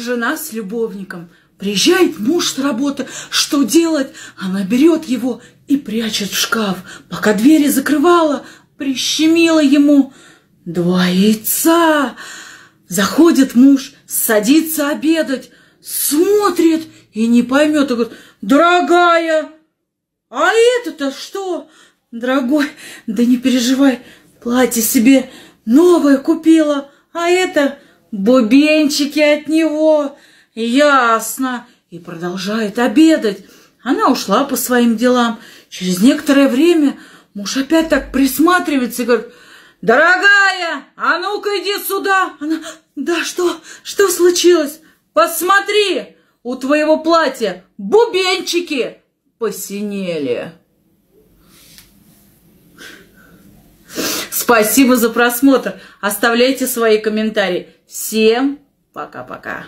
жена с любовником. Приезжает муж с работы, что делать? Она берет его и прячет в шкаф. Пока двери закрывала, прищемила ему два яйца. Заходит муж, садится обедать, смотрит и не поймет. И говорит: дорогая, а это-то что? Дорогой, да не переживай, платье себе новое купила, а это бубенчики от него. Ясно. И продолжает обедать. Она ушла по своим делам. Через некоторое время муж опять так присматривается и говорит: дорогая, а ну-ка иди сюда. Она: да что? Что случилось? Посмотри, у твоего платья бубенчики посинели. Спасибо за просмотр. Оставляйте свои комментарии. Всем пока-пока.